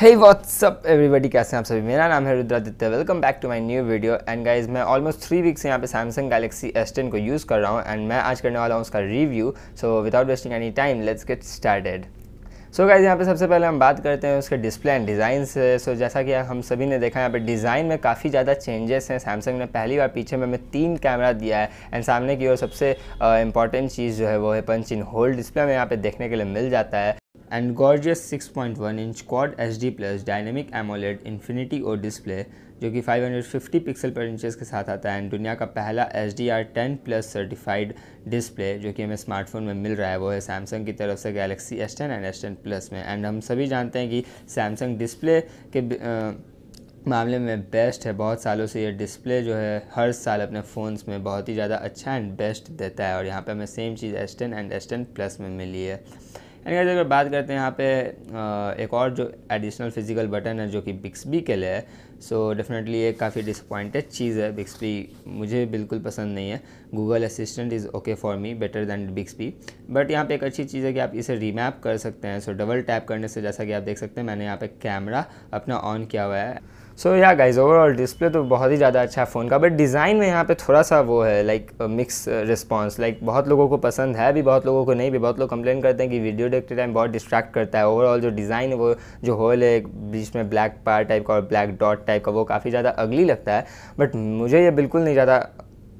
Hey what's up everybody, कैसे हैं आप सभी। मेरा नाम है Rudraditya. Welcome back to my new video. And guys मैं ऑलमोस्ट 3 वीक से यहाँ पे सैमसंग गैलेक्सी S10 को यूज़ कर रहा हूँ एंड मैं आज करने वाला हूँ उसका review. So without wasting any time let's get started. So guys यहाँ पे सबसे पहले हम बात करते हैं उसके डिस्प्ले एंड डिज़ाइन से। सो जैसा कि हम सभी ने देखा यहाँ पे डिज़ाइन में काफ़ी ज़्यादा चेंजेस हैं। सैमसंग ने पहली बार पीछे में हमें 3 कैमरा दिया है एंड सामने की ओर सबसे इंपॉर्टेंट चीज़ जो है वो है पंच इन होल डिस्प्ले में यहाँ पे देखने के लिए मिल जाता है। And gorgeous 6.1 inch quad HD+ dynamic AMOLED infinity O display जो कि 550 पिक्सल पर इंचेस के साथ आता है एंड दुनिया का पहला HDR10+ सर्टिफाइड डिस्प्ले जो कि हमें स्मार्टफोन में मिल रहा है वो है सैमसंग की तरफ से गैलेक्सी S10 एंड S10+ में। एंड हम सभी जानते हैं कि सैमसंग डिस्प्ले के मामले में बेस्ट है। बहुत सालों से ये डिस्प्ले जो है हर साल अपने फ़ोन्स में बहुत ही ज़्यादा अच्छा एंड बेस्ट देता है और यहाँ पर हमें same cheese S10 and S10+ में मिली है। एंड अगर बात करते हैं यहाँ पे एक और जो एडिशनल फिजिकल बटन है जो कि बिक्सबी के लिए है। सो डेफिनेटली ये काफ़ी डिसअपॉइंटेड चीज़ है। बिक्सबी मुझे बिल्कुल पसंद नहीं है। Google assistant is okay for me better than Bixby, but यहाँ पे एक अच्छी चीज़ है कि आप इसे रीमैप कर सकते हैं। सो डबल टैप करने से जैसा कि आप देख सकते हैं मैंने यहाँ पे कैमरा अपना ऑन किया हुआ है। सो या गाइज ओवरऑल डिस्प्ले तो बहुत ही ज़्यादा अच्छा है फ़ोन का, बट डिज़ाइन में यहाँ पे थोड़ा सा वो है लाइक मिक्स रिस्पॉन्स। लाइक बहुत लोगों को पसंद है भी, बहुत लोगों को नहीं भी। बहुत लोग कंप्लेन करते हैं कि वीडियो देखते टाइम बहुत डिस्ट्रैक्ट करता है। ओवरऑल जो डिज़ाइन है वो जो होल है बीच में ब्लैक पार्ट टाइप का और ब्लैक डॉट टाइप का वो काफ़ी ज़्यादा अगली लगता है, बट मुझे ये बिल्कुल नहीं ज़्यादा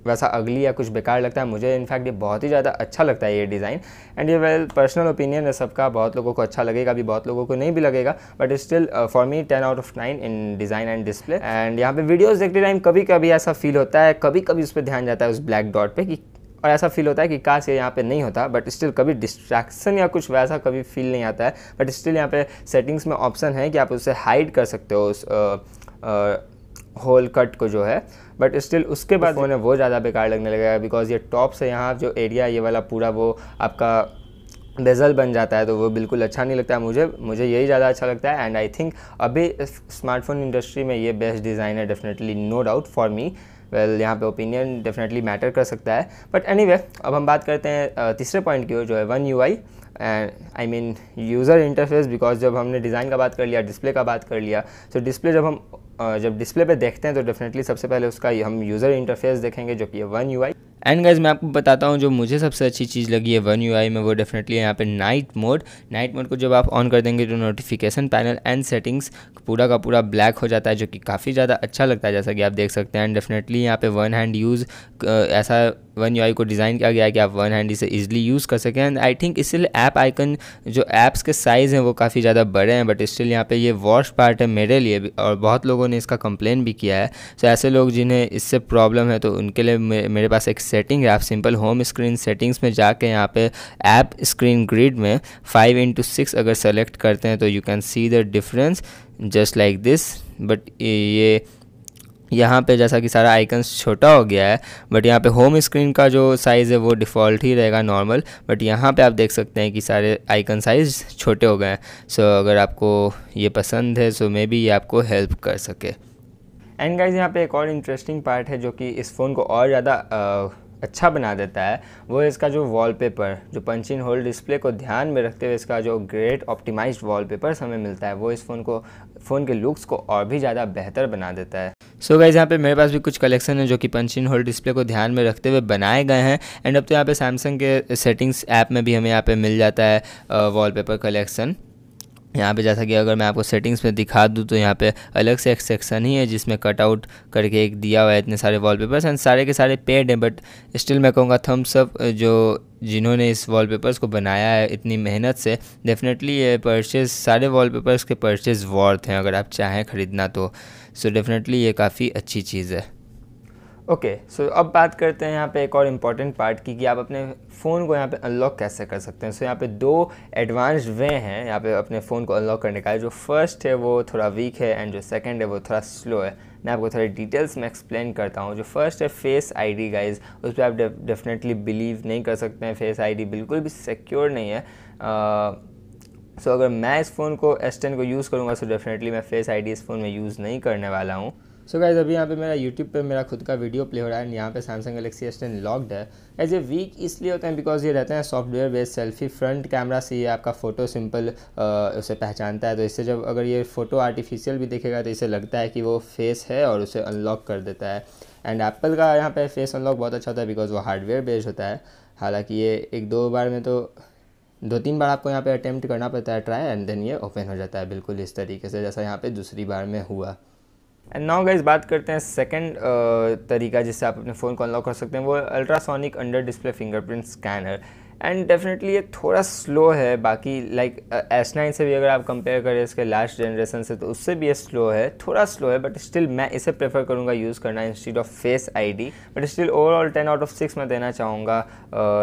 वैसा अगली या कुछ बेकार लगता है। मुझे इनफैक्ट ये बहुत ही ज़्यादा अच्छा लगता है ये डिज़ाइन। एंड ये वेल पर्सनल ओपिनियन है सबका। बहुत लोगों को अच्छा लगेगा भी, बहुत लोगों को नहीं भी लगेगा, but still for me 10 out of 9 in design and display. And यहाँ पे वीडियोस देखते टाइम कभी कभी ऐसा फील होता है, कभी कभी उस पर ध्यान जाता है उस ब्लैक डॉट पर, कि और ऐसा फील होता है कि काश ये यहाँ पे नहीं होता, बट स्टिल कभी डिस्ट्रैक्शन या कुछ वैसा कभी फील नहीं आता है। बट स्टिल यहाँ पे सेटिंग्स में ऑप्शन है कि आप उससे हाइड कर सकते हो उस होल कट को जो है, बट स्टिल उसके बाद उन्हें वो ज़्यादा बेकार लगने लगेगा बिकॉज ये टॉप से यहाँ जो एरिया ये वाला पूरा वो आपका बेजल बन जाता है, तो वो बिल्कुल अच्छा नहीं लगता है। मुझे यही ज़्यादा अच्छा लगता है एंड आई थिंक अभी स्मार्टफोन इंडस्ट्री में ये बेस्ट डिज़ाइन है definitely, no doubt for me. Well यहाँ पे ओपिनियन डेफिनेटली मैटर कर सकता है, बट एनीवे अब हम बात करते हैं तीसरे पॉइंट की ओर जो है one UI and I mean user interface. Because जब हमने डिज़ाइन का बात कर लिया, डिस्प्ले का बात कर लिया, तो डिस्प्ले जब डिस्प्ले पे देखते हैं तो डेफिनेटली सबसे पहले उसका हम यूज़र इंटरफेस देखेंगे जो कि है वन UI। एंड गाइज मैं आपको बताता हूँ जो मुझे सबसे अच्छी चीज़ लगी है वन UI में वो डेफिनेटली यहाँ पे नाइट मोड को जब आप ऑन कर देंगे तो नोटिफिकेशन पैनल एंड सेटिंग्स पूरा का पूरा ब्लैक हो जाता है जो कि काफ़ी ज़्यादा अच्छा लगता है जैसा कि आप देख सकते हैं। एंड डेफिनेटली यहाँ पे वन हैंड यूज़ ऐसा वन UI को डिज़ाइन किया गया है कि आप वन हैंड इसे ईजिली यूज़ कर सकें। एंड आई थिंक इसलिए ऐप आइकन जो ऐप्स के साइज़ हैं वो काफ़ी ज़्यादा बड़े हैं, बट स्टिल यहाँ पे ये वर्स्ट पार्ट है मेरे लिए और बहुत लोगों ने इसका कंप्लेन भी किया है। सो ऐसे लोग जिन्हें इससे प्रॉब्लम है तो उनके लिए मेरे पास एक सेटिंग है। आप सिंपल होम स्क्रीन सेटिंग्स में जाके यहाँ पे ऐप स्क्रीन ग्रिड में 5x6 अगर सेलेक्ट करते हैं तो you can see the difference just like this. But ये यहाँ पे जैसा कि सारा आइकन्स छोटा हो गया है, बट यहाँ पे होम स्क्रीन का जो साइज़ है वो डिफ़ॉल्ट ही रहेगा नॉर्मल, बट यहाँ पे आप देख सकते हैं कि सारे आइकन साइज़ छोटे हो गए हैं। सो अगर आपको ये पसंद है सो मे बी ये आपको हेल्प कर सके। एंड गाइज यहाँ पे एक और इंटरेस्टिंग पार्ट है जो कि इस फ़ोन को और ज़्यादा अच्छा बना देता है वो इसका जो वॉलपेपर जो पंच इन होल डिस्प्ले को ध्यान में रखते हुए इसका जो ग्रेट ऑप्टिमाइज्ड वॉलपेपर्स हमें मिलता है वो इस फ़ोन के लुक्स को और भी ज़्यादा बेहतर बना देता है। सो गाइस यहाँ पे मेरे पास भी कुछ कलेक्शन है जो कि पंच इन होल डिस्प्ले को ध्यान में रखते हुए बनाए गए हैं। एंड अब तो यहाँ पे सैमसंग के सेटिंग्स ऐप में भी हमें यहाँ पे मिल जाता है वॉलपेपर कलेक्शन। यहाँ पे जैसा कि अगर मैं आपको सेटिंग्स में दिखा दूँ तो यहाँ पे अलग से एक सेक्शन ही है जिसमें कटआउट करके एक दिया हुआ है इतने सारे वॉलपेपर्स एंड सारे के सारे पेड हैं, बट स्टिल मैं कहूँगा थम्स अप जिन्होंने इस वॉलपेपर्स को बनाया है इतनी मेहनत से। डेफिनेटली ये परचेज़ सारे वॉलपेपर्स के परचेज़ वर्थ हैं अगर आप चाहें ख़रीदना तो। सो डेफिनेटली ये काफ़ी अच्छी चीज़ है। ओके सो अब बात करते हैं यहाँ पे एक और इम्पॉर्टेंट पार्ट की कि आप अपने फ़ोन को यहाँ पे अनलॉक कैसे कर सकते हैं। सो यहाँ पे 2 एडवांस्ड वे हैं यहाँ पे अपने फ़ोन को अनलॉक करने का। जो फर्स्ट है वो थोड़ा वीक है एंड जो सेकंड है वो थोड़ा स्लो है। मैं आपको थोड़े डिटेल्स में एक्सप्लेन करता हूँ। जो फर्स्ट है फेस ID गाइज, उस पर आप डेफिनेटली बिलीव नहीं कर सकते हैं। फेस ID बिल्कुल भी सिक्योर नहीं है। सो अगर मैं इस फ़ोन को S10 को यूज़ करूँगा तो डेफिनेटली मैं फेस आई डी इस फ़ोन में यूज़ नहीं करने वाला हूँ। सो गाइज अभी यहाँ पे मेरा यूट्यूब पे मेरा खुद का वीडियो प्ले हो रहा है एंड यहाँ पे Samsung Galaxy S10 लॉक्ड है। एज ए वीक इसलिए होते हैं बिकॉज ये रहते हैं software based selfie. Front camera से ये आपका फ़ोटो सिंपल उसे पहचानता है, तो इससे जब अगर ये फ़ोटो आर्टिफिशियल भी देखेगा तो इसे लगता है कि वो फेस है और उसे अनलॉक कर देता है। एंड एप्पल का यहाँ पर फेस अनलॉक बहुत अच्छा होता है बिकॉज वो हार्डवेयर बेस्ड होता है। हालाँकि ये दो तीन बार आपको यहाँ पे अटैम्प्ट करना पड़ता है ट्राई एंड देन ये ओपन हो जाता है बिल्कुल इस तरीके से जैसा यहाँ पे दूसरी बार में हुआ। एंड नाउ गाइस बात करते हैं सेकंड तरीका जिससे आप अपने फ़ोन को अनलॉक कर सकते हैं, वो ultrasonic under display fingerprint scanner. And definitely ये थोड़ा स्लो है, बाकी लाइक S9 से भी अगर आप कंपेयर करें इसके लास्ट जनरेशन से तो उससे भी ये स्लो है, थोड़ा स्लो है, बट स्टिल मैं इसे प्रेफर करूँगा यूज़ करना instead of face ID. But still overall 10 out of 6 मैं देना चाहूँगा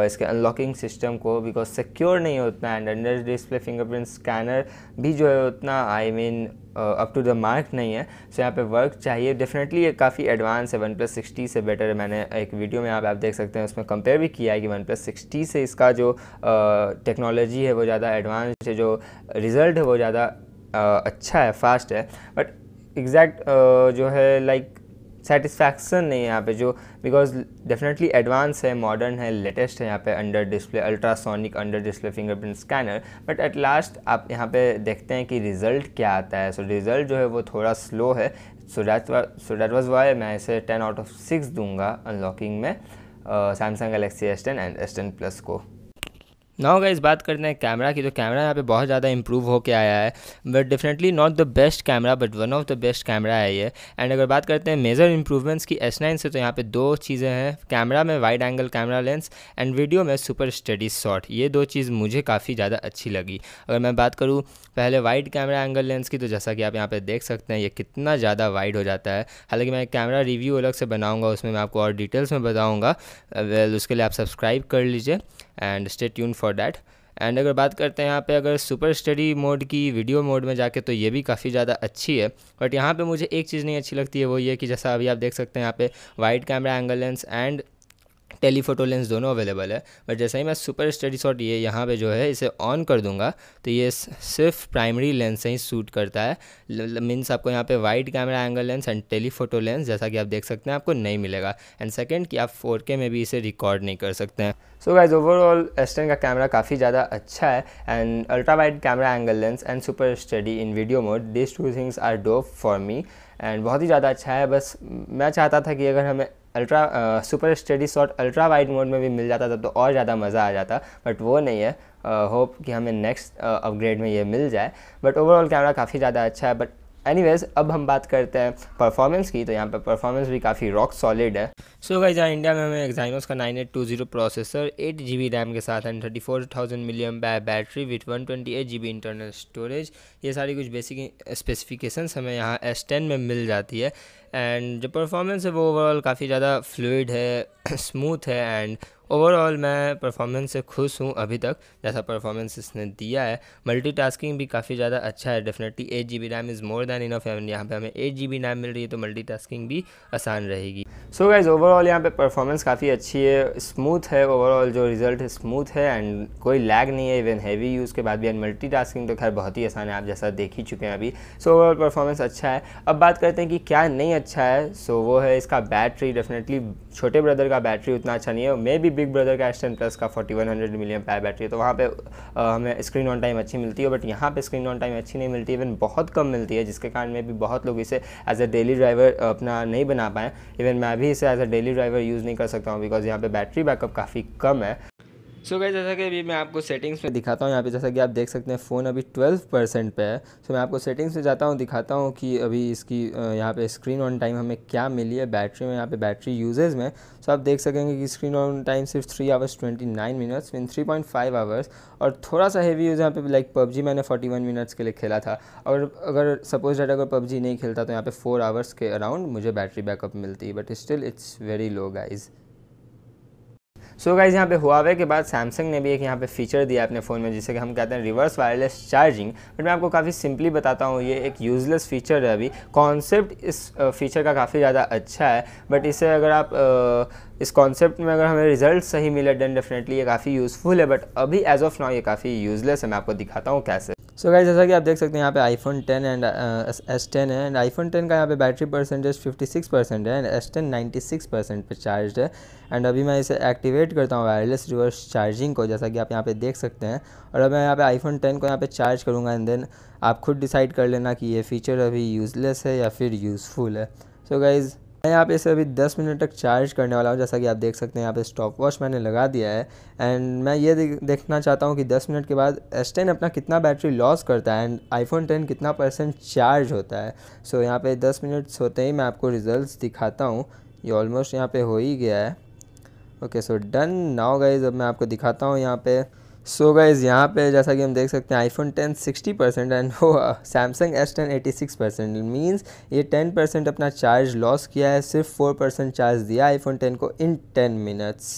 इसके अनलॉकिंग सिस्टम को, बिकॉज सिक्योर नहीं होता and under display fingerprint scanner भी जो है उतना अप टू द मार्क नहीं है। सो यहाँ पे वर्क चाहिए। डेफिनेटली ये काफ़ी एडवांस है, 1+60 से बेटर है। मैंने एक वीडियो में आप देख सकते हैं उसमें कंपेयर भी किया है कि 1+60 से इसका जो टेक्नोलॉजी है वो ज़्यादा एडवांस है, जो रिज़ल्ट है वो ज़्यादा अच्छा है, फास्ट है, बट एग्जैक्ट जो है लाइक सेटिस्फैक्शन नहीं है यहाँ पे जो, बिकॉज डेफिनेटली एडवांस है, मॉडर्न है, लेटेस्ट है यहाँ पे under display ultrasonic under display fingerprint scanner, but at last आप यहाँ पे देखते हैं कि रिज़ल्ट क्या आता है। सो रिज़ल्ट जो है वो थोड़ा स्लो है, सो दैट वाज वाई मैं इसे 10 आउट ऑफ 6 दूंगा अनलॉकिंग में Samsung Galaxy S10 and S10+ को। नाउ गाइस बात करते हैं कैमरा की। तो कैमरा यहाँ पे बहुत ज़्यादा इंप्रूव होके आया है, but definitely not the best camera, but one of the best camera है ये। एंड अगर बात करते हैं मेजर इंप्रूवमेंट्स की S9 से, तो यहाँ पे दो चीज़ें हैं, कैमरा में wide angle camera lens and video में सुपर स्टेडी शॉट। ये दो चीज़ मुझे काफ़ी ज़्यादा अच्छी लगी। अगर मैं बात करूँ पहले वाइड कैमरा एंगल लेंस की, तो जैसा कि आप यहाँ पर देख सकते हैं ये कितना ज़्यादा वाइड हो जाता है। हालाँकि मैं कैमरा रिव्यू अलग से बनाऊँगा, उसमें मैं आपको और डिटेल्स में बताऊँगा, उसके लिए आप सब्सक्राइब कर लीजिए and stay tune for that. And अगर बात करते हैं यहाँ पे अगर सुपर स्टडी मोड की, वीडियो मोड में जाके, तो ये भी काफ़ी ज़्यादा अच्छी है, बट यहाँ पे मुझे एक चीज़ नहीं अच्छी लगती है, वो ये कि जैसा अभी आप देख सकते हैं यहाँ पे wide camera angle lens and telephoto lens दोनों अवेलेबल है, बट जैसे ही मैं सुपर स्टडी शॉट ये यहाँ पे जो है इसे ऑन कर दूंगा तो ये सिर्फ प्राइमरी लेंस से ही शूट करता है। मीन्स आपको यहाँ पे wide camera angle lens and telephoto lens जैसा कि आप देख सकते हैं आपको नहीं मिलेगा। एंड सेकंड कि आप 4K में भी इसे रिकॉर्ड नहीं कर सकते हैं। सो गाइज ओवरऑल S10 का कैमरा काफ़ी ज़्यादा अच्छा है and ultra wide camera angle lens and super study in video mode, this two things are dope for me and बहुत ही ज़्यादा अच्छा है। बस मैं चाहता था कि अगर हमें ultra super steady shot ultra wide mode में भी मिल जाता तब तो और ज़्यादा मज़ा आ जाता, बट वो नहीं है। होप कि हमें नेक्स्ट अपग्रेड में ये मिल जाए, बट ओवरऑल कैमरा काफ़ी ज़्यादा अच्छा है। बट एनीवेज अब हम बात करते हैं परफॉर्मेंस की, तो यहाँ पर परफॉर्मेंस भी काफ़ी रॉक सॉलिड है। सो गाइस यहाँ इंडिया में हमें Exynos का 9820 प्रोसेसर 8GB रैम के साथ and 34,000 mAh battery with 128GB internal storage, ये सारी कुछ बेसिक स्पेसिफिकेशंस हमें यहाँ S10 में मिल जाती है। एंड जो परफॉर्मेंस है वो ओवरऑल काफ़ी ज़्यादा फ्लूइड है, स्मूथ है एंड ओवरऑल मैं परफॉर्मेंस से खुश हूँ अभी तक जैसा परफॉर्मेंस इसने दिया है। मल्टीटास्किंग भी काफ़ी ज़्यादा अच्छा है, definitely 8GB RAM is more than enough and यहाँ पे हमें 8GB रैम मिल रही है तो मल्टीटास्किंग भी आसान रहेगी। सो गाइज ओवरऑल यहाँ पे परफॉर्मेंस काफ़ी अच्छी है, स्मूथ है, ओवरऑल जो रिजल्ट है स्मूथ है एंड कोई लैग नहीं है इवन हैवी यूज़ के बाद भी, एंड मल्टीटास्किंग तो खैर बहुत ही आसान है, आप जैसा देख ही चुके हैं अभी। सो ओवरऑल परफॉर्मेंस अच्छा है। अब बात करते हैं कि क्या नहीं अच्छा है। सो वो है इसका बैटरी। डेफिनेटली छोटे ब्रदर का बैटरी उतना अच्छा नहीं है, मे बी बिग ब्रदर का S10+ का 4100 mAh बैटरी है, तो वहाँ पे हमें स्क्रीन ऑन टाइम अच्छी मिलती है, बट यहाँ पे स्क्रीन ऑन टाइम अच्छी नहीं मिलती, इवन बहुत कम मिलती है, जिसके कारण में भी बहुत लोग इसे एज अ डेली ड्राइवर अपना नहीं बना पाएँ। इवन मैं भी इसे as a daily driver use नहीं कर सकता हूँ बिकॉज यहाँ पे बैटरी बैकअप काफ़ी कम है। सो गाइस जैसा कि अभी मैं आपको सेटिंग्स में दिखाता हूँ, यहाँ पे जैसा कि आप देख सकते हैं फ़ोन अभी 12% पे है। सो मैं आपको सेटिंग्स में जाता हूँ, दिखाता हूँ कि अभी इसकी यहाँ पे स्क्रीन ऑन टाइम हमें क्या मिली है बैटरी में, यहाँ पे बैटरी यूजेज में। सो आप देख सकेंगे कि स्क्रीन ऑन टाइम सिर्फ 3 आवर्स 29 मिनट्स इन 3.5 आवर्स, और थोड़ा सा हैवी यूज़ यहाँ पे लाइक PUBG मैंने 41 मिनट्स के लिए खेला था, और अगर सपोज डेट अगर PUBG नहीं खेलता तो यहाँ पे 4 आवर्स के अराउंड मुझे बैटरी बैकअप मिलती है, but still it's very low guys. So guys यहाँ पे हुआवे के बाद सैमसंग ने भी एक यहाँ पे फीचर दिया अपने फ़ोन में जिसे कि हम कहते हैं रिवर्स वायरलेस चार्जिंग, बट मैं आपको काफ़ी सिंपली बताता हूँ ये एक यूज़लेस फीचर है। अभी कॉन्सेप्ट इस फीचर का काफ़ी ज़्यादा अच्छा है, बट इसे अगर आप इस कॉन्सेप्ट में अगर हमें रिजल्ट सही मिले देन डेफिनेटली ये काफ़ी यूज़फुल है, बट अभी एज ऑफ नाउ ये काफ़ी यूज़लेस है। मैं आपको दिखाता हूँ कैसे। सो गाइस जैसा कि आप देख सकते हैं यहाँ पे iPhone 10 एंड S10 है एंड iPhone 10 का यहाँ पे बैटरी परसेंटेज 56% है एंड S10 96% पे चार्ज है। एंड अभी मैं इसे एक्टिवेट करता हूँ वायरलेस रिवर्स चार्जिंग को, जैसा कि आप यहाँ पे देख सकते हैं। और अब मैं यहाँ पे iPhone 10 को यहाँ पे चार्ज करूँगा एंड देन आप खुद डिसाइड कर लेना कि ये फीचर अभी यूज़लेस है या फिर यूज़फुल है। सो गाइज़ मैं यहाँ पे इसे अभी 10 मिनट तक चार्ज करने वाला हूँ, जैसा कि आप देख सकते हैं यहाँ पे स्टॉप वॉच मैंने लगा दिया है। एंड मैं ये देखना चाहता हूँ कि 10 मिनट के बाद S10 अपना कितना बैटरी लॉस करता है एंड iPhone 10 कितना % चार्ज होता है। सो यहाँ पे 10 मिनट्स होते ही मैं आपको रिजल्ट्स दिखाता हूँ। ये ऑलमोस्ट यहाँ पे हो ही गया है। Okay so done now guys, अब मैं आपको दिखाता हूँ यहाँ पे। सो गाइज़ यहाँ पे जैसा कि हम देख सकते हैं iPhone 10 60% and Samsung S10 86% means ये 10% अपना चार्ज लॉस किया है, सिर्फ 4% चार्ज दिया iPhone 10 को इन 10 मिनट्स।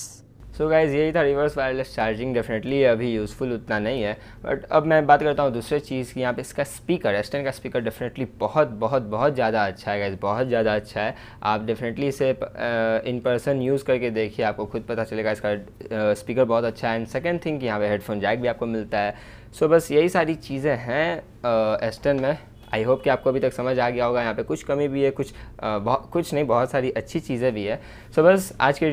सो गाइज़ यही था रिवर्स वायरलेस चार्जिंग। डेफिनेटली अभी यूज़फुल उतना नहीं है, बट अब मैं बात करता हूँ दूसरे चीज़ की। यहाँ पे इसका स्पीकर, S10 का स्पीकर डेफिनेटली बहुत बहुत बहुत ज़्यादा अच्छा है गाइज़, बहुत ज़्यादा अच्छा है। आप डेफिनेटली इसे इन पर्सन यूज़ करके देखिए, आपको खुद पता चलेगा इसका स्पीकर बहुत अच्छा है। एंड सेकेंड थिंग यहाँ पे हेडफोन जैक भी आपको मिलता है। सो बस यही सारी चीज़ें हैं S10 में। आई होप कि आपको अभी तक समझ आ गया होगा। यहाँ पे कुछ कमी भी है, बहुत सारी अच्छी चीज़ें भी है। सो बस आज के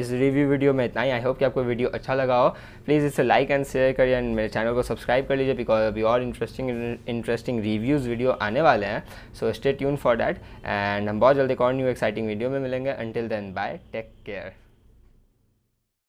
इस रिव्यू वीडियो में इतना ही। आई होप कि आपको वीडियो अच्छा लगा हो। प्लीज़ इसे लाइक एंड शेयर करिए एंड मेरे चैनल को सब्सक्राइब कर लीजिए, बिकॉज अभी और इंटरेस्टिंग रिव्यूज़ वीडियो आने वाले हैं। So stay tune for that and हम बहुत जल्दी एक और न्यू एक्साइटिंग वीडियो में मिलेंगे। Until then bye, take care.